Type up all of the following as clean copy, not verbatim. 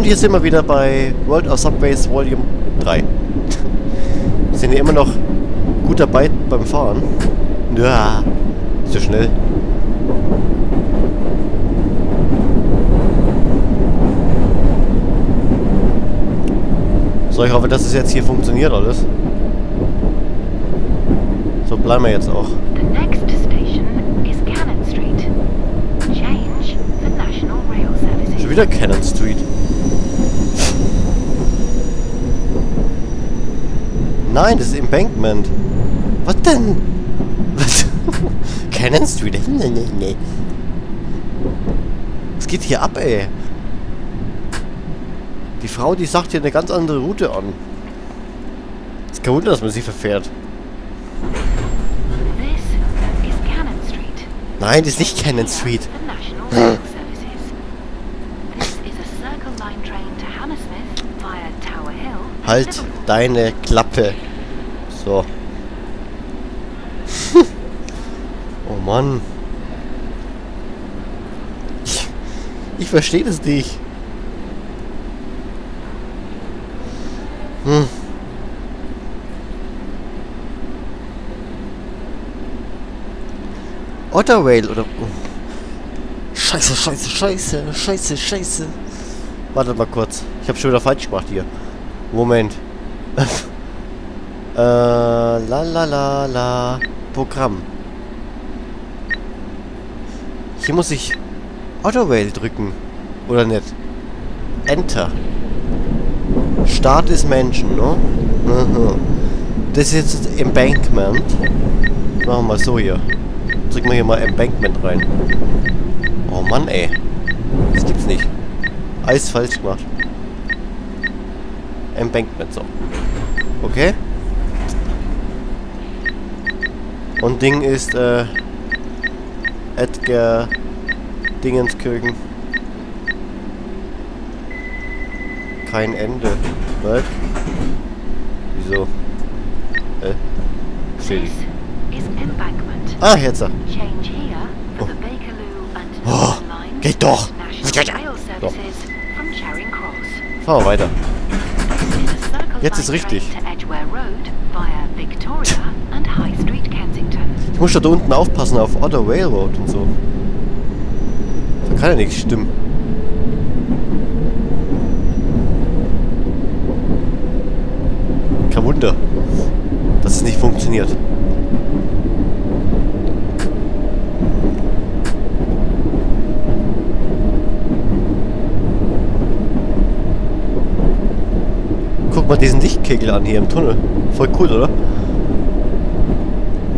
Und hier sind wir wieder bei World of Subways Volume 3. Sind wir immer noch gut dabei beim Fahren. Ja, zu schnell. So, ich hoffe, dass es jetzt hier funktioniert alles. So bleiben wir jetzt auch. The next station is Cannon Street. Change the National Rail Services. Schon wieder Cannon Street. Nein, das ist Embankment. Was denn? Was? Cannon Street? Nee. Was geht hier ab, ey? Die Frau, die sagt hier eine ganz andere Route an. Ist kein Wunder, dass man sie verfährt. Nein, das ist nicht Cannon Street. Halt deine Klappe. So. Oh Mann. Ich verstehe das nicht. Hm. Otterwale oder... Scheiße. Wartet mal kurz. Ich habe schon wieder falsch gemacht hier. Moment. Programm. Hier muss ich Otterwale drücken. Oder nicht? Enter. Start ist Menschen, ne? Mhm. Das ist jetzt Embankment. Machen wir mal so hier. Drücken wir hier mal Embankment rein. Oh Mann, ey. Das gibt's nicht. Alles falsch gemacht. Embankment, so. Okay. Und Ding ist, Edgar-Dingenskirchen. Kein Ende. Was? Wieso? Ah, jetzt. Oh. Oh, geht doch. So. Fahren wir weiter. Jetzt ist richtig. Ich muss da unten aufpassen auf Otter Railroad und so. Da kann ja nichts stimmen. Kein Wunder, dass es nicht funktioniert. Guck mal diesen Lichtkegel an hier im Tunnel. Voll cool, oder?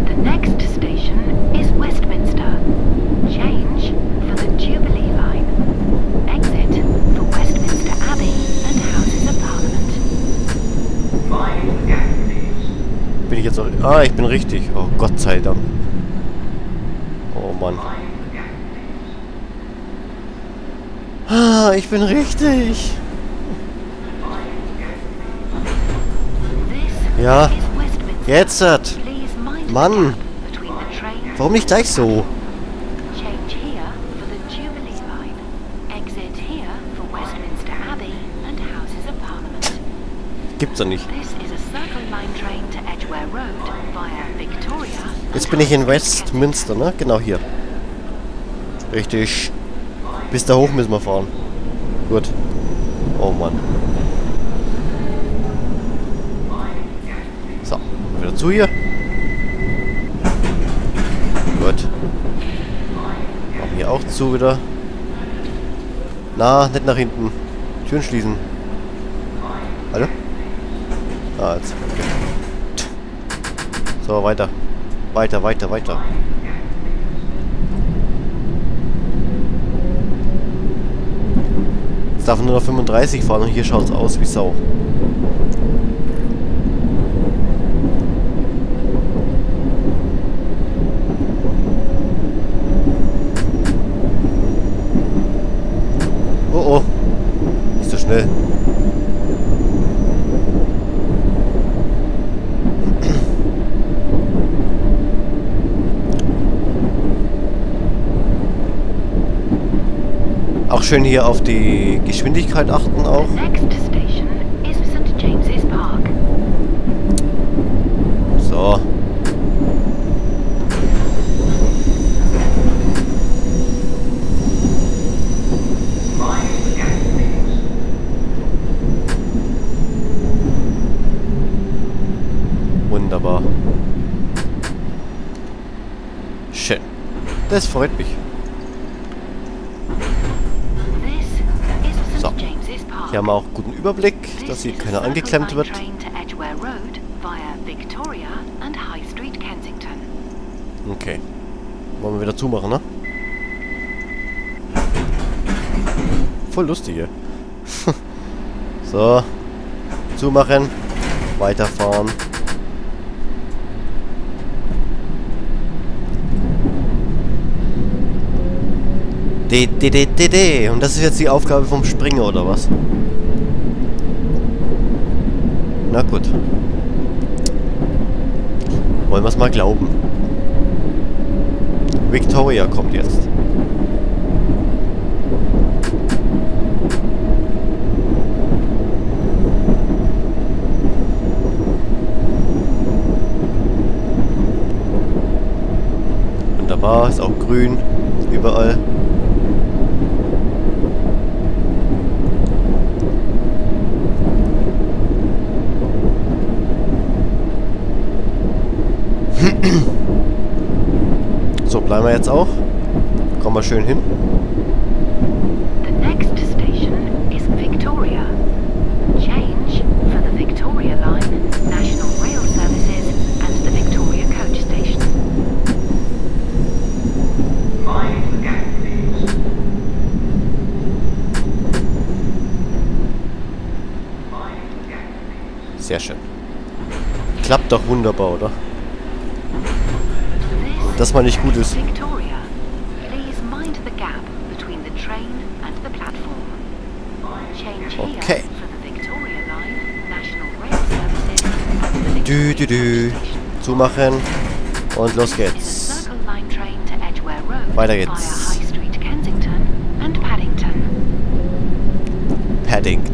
The next station is Westminster. Change for the Jubilee Line. Exit for Westminster Abbey and Houses of Parliament. Bin ich jetzt auch... Ah, ich bin richtig. Oh, Gott sei Dank. Oh, Mann. Ah, ich bin richtig. Ja, jetzt hat. Mann, warum nicht gleich so? Gibt's doch nicht. Jetzt bin ich in Westminster, ne? Genau hier. Richtig. Bis da hoch müssen wir fahren. Gut. Oh Mann. Wieder zu hier. Gut. Machen hier auch zu wieder. Na, nicht nach hinten. Türen schließen. Hallo? Ah, jetzt. Okay. So, weiter. Weiter. Jetzt darf man nur noch 35 fahren und hier schaut es aus wie Sau. auch schön hier auf die Geschwindigkeit achten auch. So. Wunderbar. Schön. Das freut mich. So. Hier haben wir auch einen guten Überblick, dass hier keiner angeklemmt wird. Okay. Wollen wir wieder zumachen, ne? Voll lustig hier. So. Zumachen. Weiterfahren. Und das ist jetzt die Aufgabe vom Springer, oder was? Na gut. Wollen wir es mal glauben. Victoria kommt jetzt. Wunderbar, ist auch grün überall. So, bleiben wir jetzt auch. Kommen wir schön hin. The next station is Victoria. Change for the Victoria Line, National Rail Services and the Victoria Coach Station. Mind the gap, please. Mind the gap, please. Sehr schön. Klappt doch wunderbar, oder? Dass man nicht gut ist. Okay. Zumachen. Und los geht's. Weiter geht's. Paddington.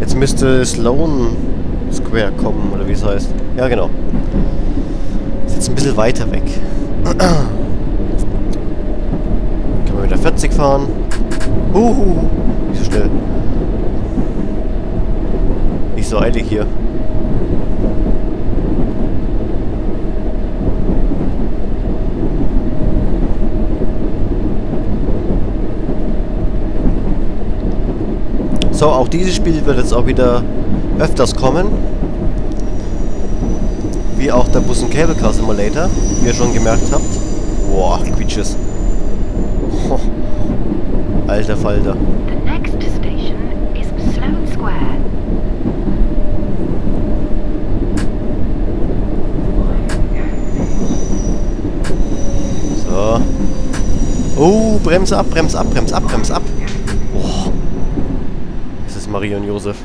Jetzt müsste Sloane Square kommen, oder wie es heißt. Ja, genau. Ist jetzt ein bisschen weiter weg. Können wir wieder 40 fahren. Nicht so schnell. Nicht so eilig hier. So, auch dieses Spiel wird jetzt auch wieder öfters kommen, wie auch der Bus- und Cable Car Simulator, wie ihr schon gemerkt habt. Boah, Quietsches. Oh, alter Falter. The next station is Sloane Square. So. Oh, Bremse ab, Bremse ab, Bremse ab, Bremse ab. Oh. Das ist Maria und Josef.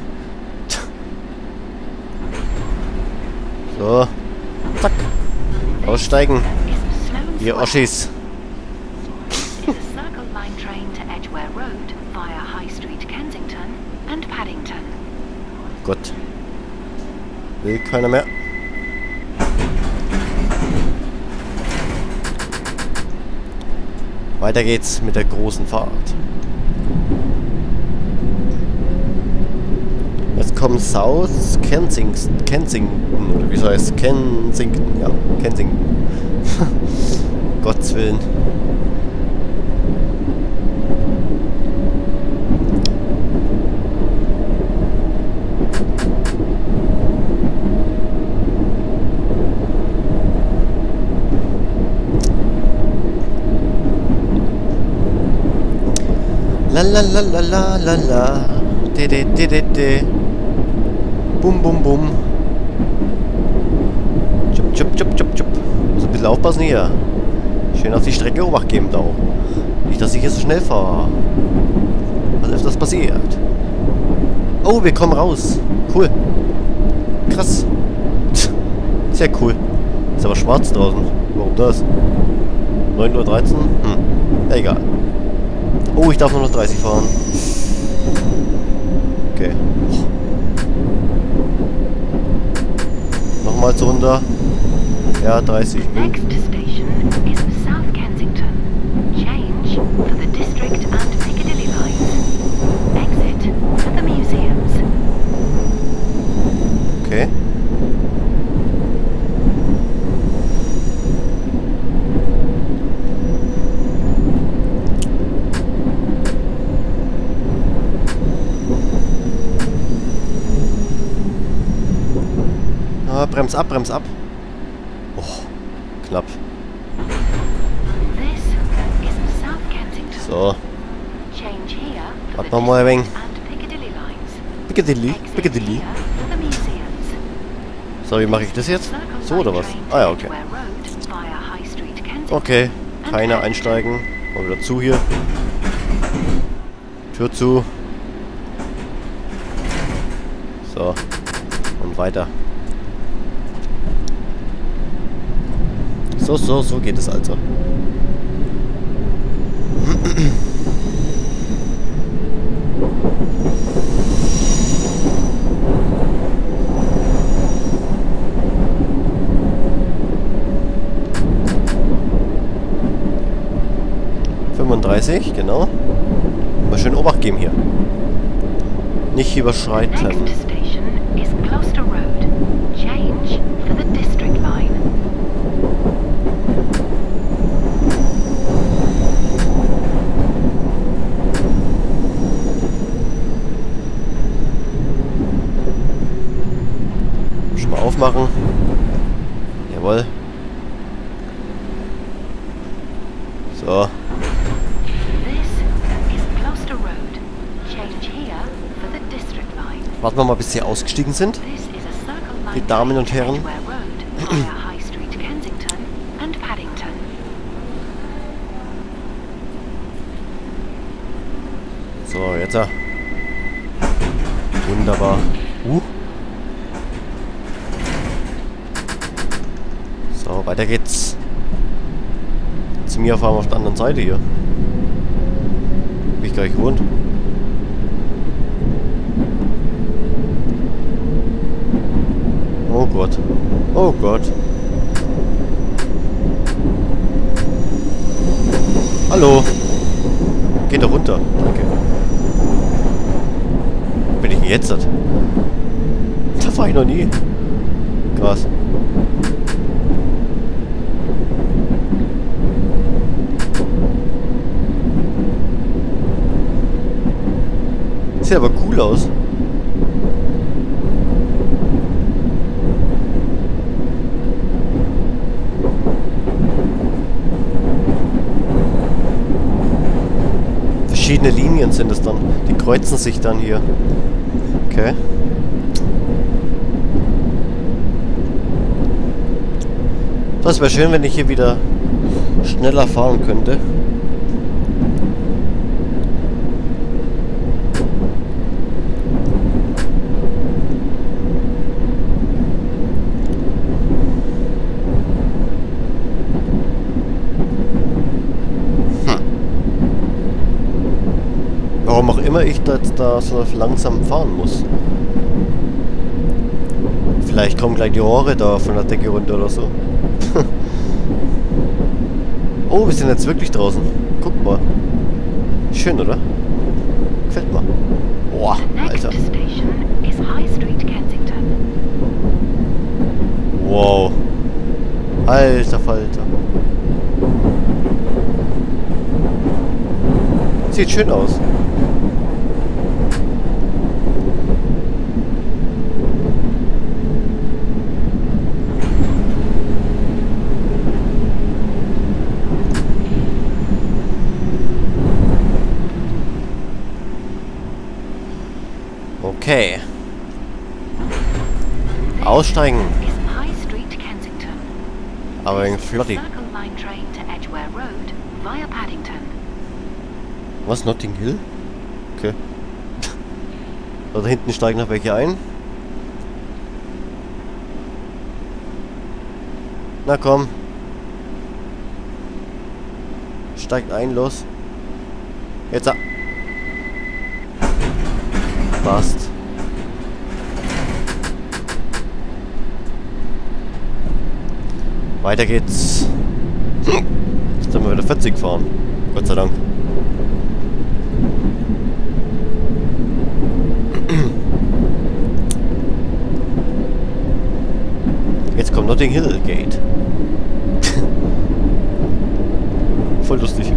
So, zack. Aussteigen. Ihr Oschis. This is a Circle Line train to Edgware Road via High Street Kensington and Paddington. Gut. Will keiner mehr. Weiter geht's mit der großen Fahrt. Jetzt kommt South Kensington, oder wie es heißt, Kensington, ja, Kensington. Gottes Willen. La la la la la la la. De de de de de. Bum, bum, bum. Chup, chup, chup, chup, chup. Muss ein bisschen aufpassen hier. Schön auf die Strecke Obacht geben da auch. Nicht, dass ich hier so schnell fahre. Was öfters passiert. Oh, wir kommen raus. Cool. Krass. Tch, sehr cool. Ist aber schwarz draußen. Warum das? 9:13 Uhr? Egal. Oh, ich darf nur noch 30 fahren. Okay. Nochmal zu runter. Ja, 30. Next station is South Kensington. Change for the District and Piccadilly lines. Exit for the museums. Okay. Brems ab, brems ab. Oh, knapp. So. Warte nochmal ein wenig. Piccadilly, Piccadilly. So, wie mache ich das jetzt? So oder was? Ah ja, okay. Okay, keiner einsteigen. Mal wieder zu hier. Tür zu. So. Und weiter. So, so, so geht es also. Genau. Mal schön Obacht geben hier. Nicht überschreiten. Machen. Jawohl. So. Warten wir mal, bis sie ausgestiegen sind. Die Damen und Herren. So, jetzt. Wunderbar. Weiter geht's. Zu mir fahren wir auf der anderen Seite hier. Bin ich gleich gewohnt. Oh Gott. Oh Gott. Hallo. Geht doch runter. Danke. Wo bin ich denn jetzt? Da war ich noch nie. Krass. Sieht aber cool aus. Verschiedene Linien sind es dann. Die kreuzen sich dann hier. Okay. Das wäre schön, wenn ich hier wieder schneller fahren könnte. Warum auch immer ich da jetzt so langsam fahren muss. Vielleicht kommen gleich die Rohre da von der Decke runter oder so. Oh, wir sind jetzt wirklich draußen. Guck mal. Schön, oder? Gefällt mir. Boah, Alter. Wow. Alter Falter. Sieht schön aus. Okay. Aussteigen. Aber ein Flotti. Was? Notting Hill? Okay. Da hinten steigen noch welche ein. Na komm. steigt ein, los. Jetzt ab. Passt. Weiter geht's. Jetzt können wir wieder 40 fahren. Gott sei Dank. Jetzt kommt Notting Hill Gate. Voll lustig.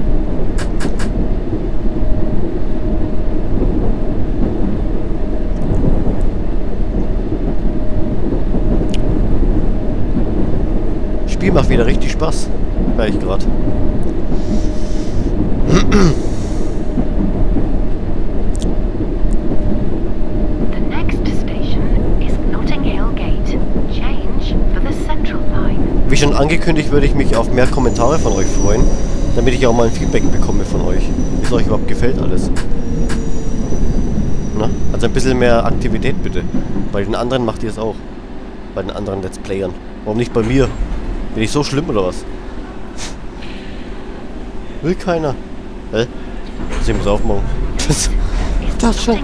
Spiel macht wieder richtig Spaß. Merke ich gerade. Wie schon angekündigt, würde ich mich auf mehr Kommentare von euch freuen, damit ich auch mal ein Feedback bekomme von euch, wie es euch überhaupt gefällt alles. Na? Also ein bisschen mehr Aktivität bitte. Bei den anderen macht ihr es auch. Bei den anderen Let's Playern. Warum nicht bei mir? Bin ich so schlimm oder was? Will keiner. Hä? Das sehen wir uns aufmachen. Das schon.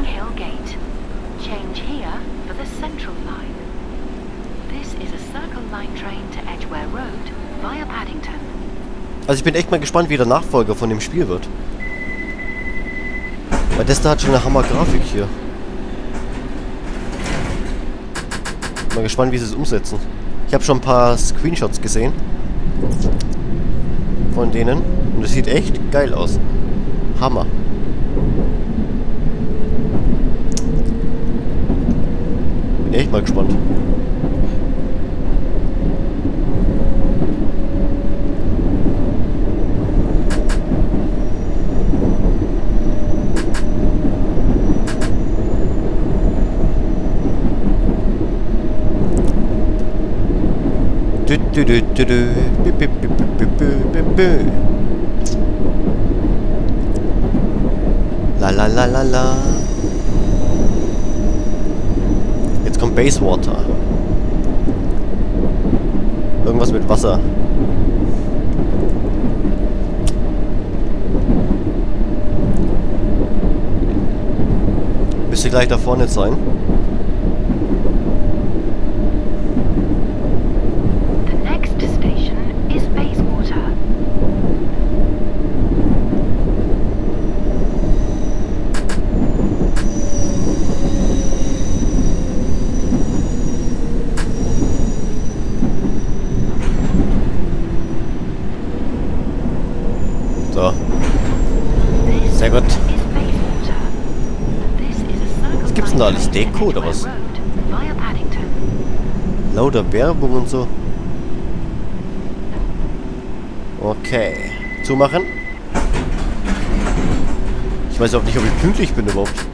Also ich bin echt mal gespannt, wie der Nachfolger von dem Spiel wird. Weil das da hat schon eine Hammer-Grafik hier. Mal gespannt, wie sie es umsetzen. Ich habe schon ein paar Screenshots gesehen. Von denen. Und es sieht echt geil aus. Hammer. Bin echt mal gespannt. La la la la la. Jetzt kommt Basewater. Irgendwas mit Wasser. Müsste gleich da vorne sein. Sehr gut. Was gibt's denn da alles? Deko oder was? Lauter Werbung und so. Okay. Zumachen. Ich weiß auch nicht, ob ich pünktlich bin überhaupt.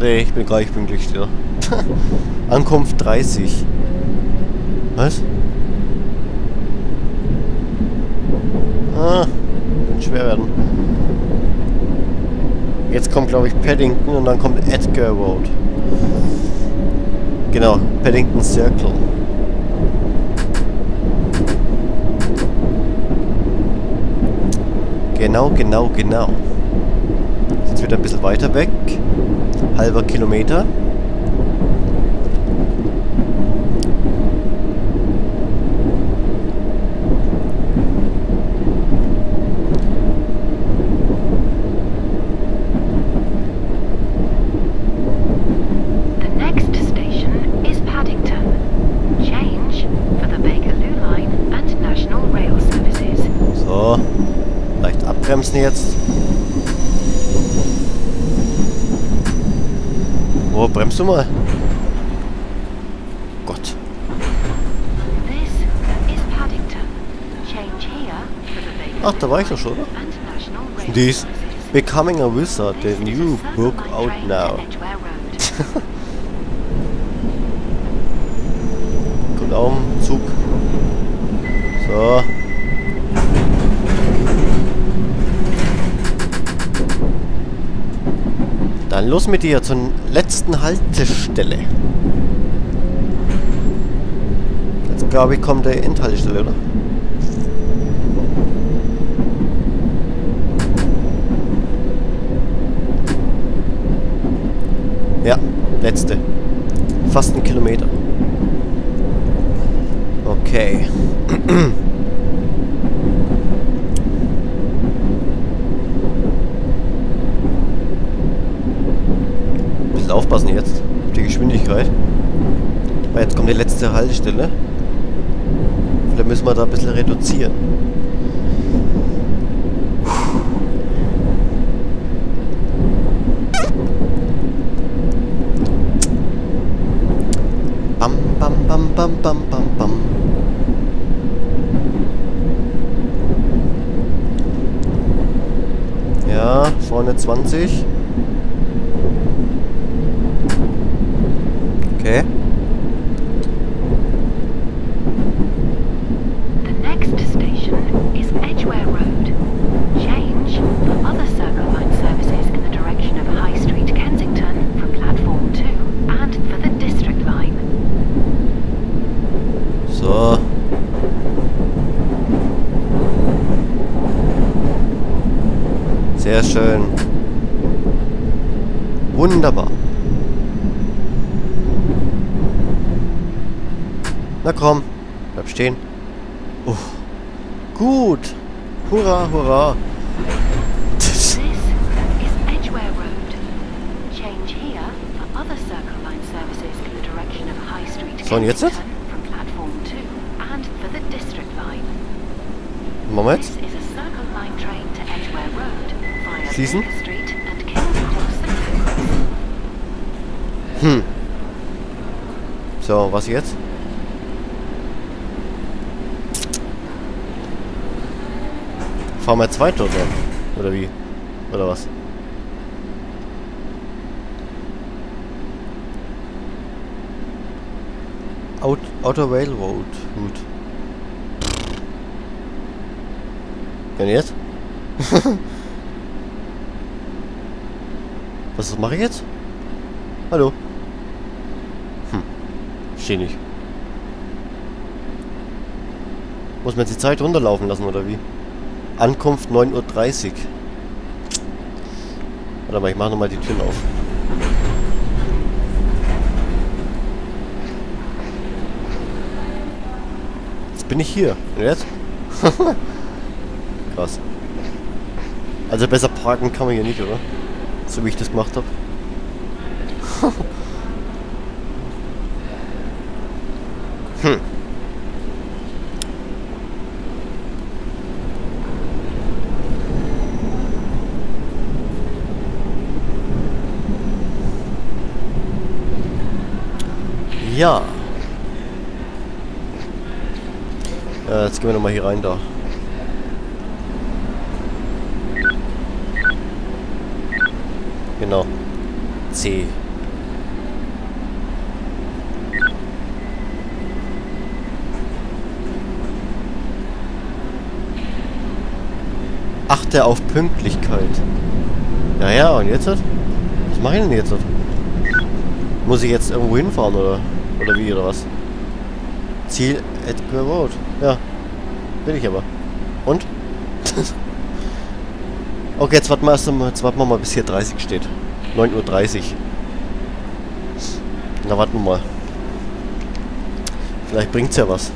Nee, ich bin gleich pünktlich, ja. Ankunft 30. Was? Ah. Schwer werden. Jetzt kommt, glaube ich, Paddington und dann kommt Edgware Road. Genau, Paddington Circle. Genau, genau, genau. Jetzt wieder ein bisschen weiter weg. Halber Kilometer. Jetzt. Oh, bremst du mal? Gott. Ach, da war ich doch schon, oder? Dies. Becoming a Wizard, the new book out now. Kommt auf den Zug. So. Dann los mit dir zur letzten Haltestelle. Jetzt glaube ich kommt der Endhaltestelle, oder? Ja, letzte. Fast ein Kilometer. Okay. Ein bisschen aufpassen jetzt auf die Geschwindigkeit. Weil jetzt kommt die letzte Haltestelle. Und dann müssen wir da ein bisschen reduzieren. Bam, bam, bam, bam, bam, bam, bam. Ja, vorne 20. Okay. The next station is Edgware Road. Change for other Circle Line services in the direction of High Street Kensington from Platform 2 and for the District Line. So. Sehr schön. Wunderbar. Na komm, bleib stehen. Uff. Gut. Hurra, hurra. This is Edgware Road. Change here for other Circle Line services in the direction of High Street. So, und jetzt? From Platform 2 and for the District Line. Moment. Schließen. Hm. So, was jetzt? Fahren wir zwei Tonnen? Oder wie? Oder was? Outer Railroad. Gut. Denn jetzt? Was mache ich jetzt? Hallo? Hm. Verstehe nicht. Muss man jetzt die Zeit runterlaufen lassen, oder wie? Ankunft 9:30 Uhr. Warte mal, ich mache nochmal die Türen auf. Jetzt bin ich hier. Und jetzt? Krass. Also besser parken kann man hier nicht, oder? So wie ich das gemacht habe. Hm. Ja. Jetzt gehen wir nochmal hier rein da. Genau. C. Achte auf Pünktlichkeit. Naja, und jetzt? Was mache ich denn jetzt? Muss ich jetzt irgendwo hinfahren, oder? Oder wie, oder was? Ziel Edgware Road. Ja. Will ich aber. Und? Okay, jetzt warten wir mal, bis hier 30 steht. 9:30 Uhr. Na, warten wir mal. Vielleicht bringt's ja was.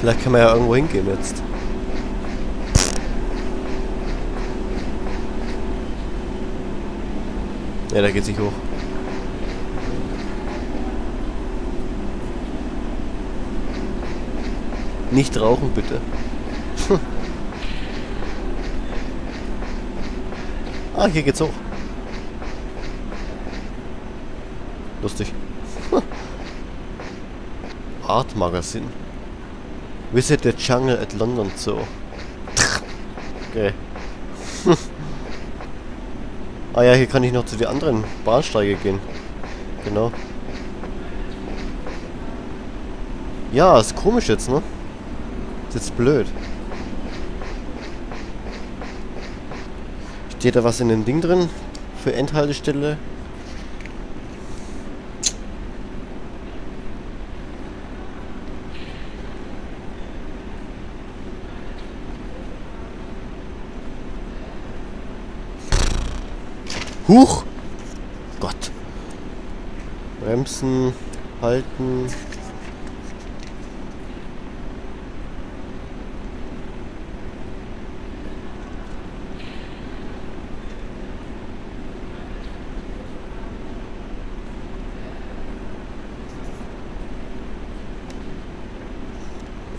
Vielleicht kann man ja irgendwo hingehen jetzt. Ja, da geht's nicht hoch. Nicht rauchen, bitte. Ah, hier geht's hoch. Lustig. Art Magazin. Visit the Jungle at London Zoo. Okay. Ah ja, hier kann ich noch zu den anderen Bahnsteige gehen. Genau. Ja, ist komisch jetzt, ne? Ist jetzt blöd. Steht da was in dem Ding drin? Für Endhaltestelle? Huch! Gott! Bremsen, halten.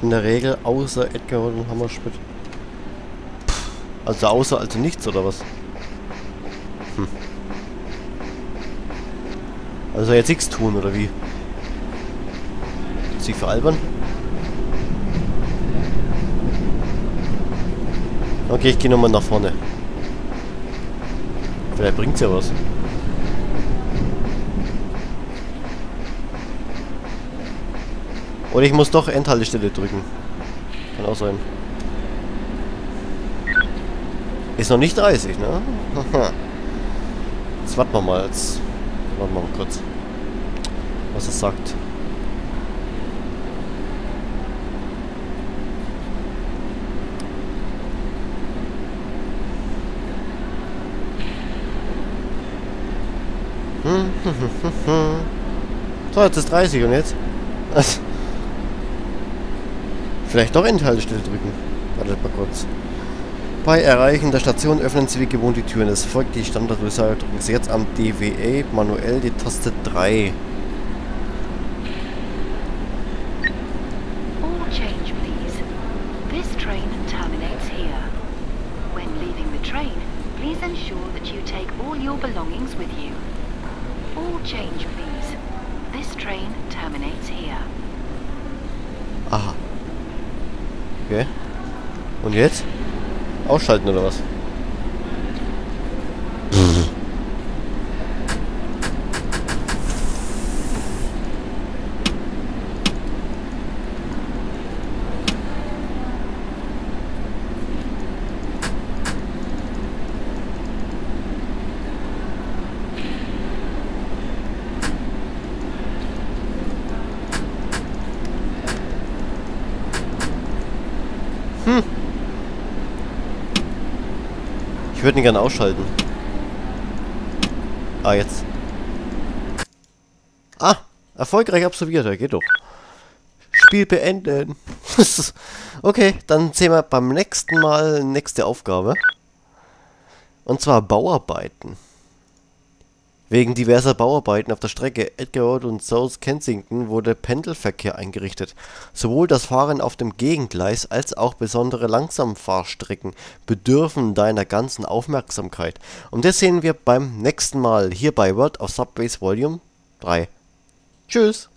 In der Regel außer Edgar und Hammerspett. Also außer, also nichts oder was? Hm. Also jetzt nichts tun oder wie? Sie veralbern? Okay, ich gehe nochmal nach vorne. Vielleicht bringt's ja was. Oder ich muss doch Endhaltestelle drücken. Kann auch sein. Ist noch nicht 30, ne? Jetzt warten wir mal. Jetzt warten wir mal kurz, was es sagt. So, jetzt ist 30 und jetzt? Vielleicht doch Endhaltestelle drücken. Wartet mal kurz. Bei Erreichen der Station öffnen Sie wie gewohnt die Türen. Es folgt die Standardrückseite. Drücken Sie jetzt am DWA manuell die Taste 3. Aha. Okay. Und jetzt? Ausschalten oder was? Ich würde ihn gerne ausschalten. Ah, jetzt. Ah, erfolgreich absolviert. Ja, geht doch. Spiel beenden. Okay, dann sehen wir beim nächsten Mal nächste Aufgabe. Und zwar Bauarbeiten. Wegen diverser Bauarbeiten auf der Strecke Edgware Road und South Kensington wurde Pendelverkehr eingerichtet. Sowohl das Fahren auf dem Gegengleis als auch besondere Langsamfahrstrecken bedürfen deiner ganzen Aufmerksamkeit. Und das sehen wir beim nächsten Mal hier bei World of Subways Volume 3. Tschüss!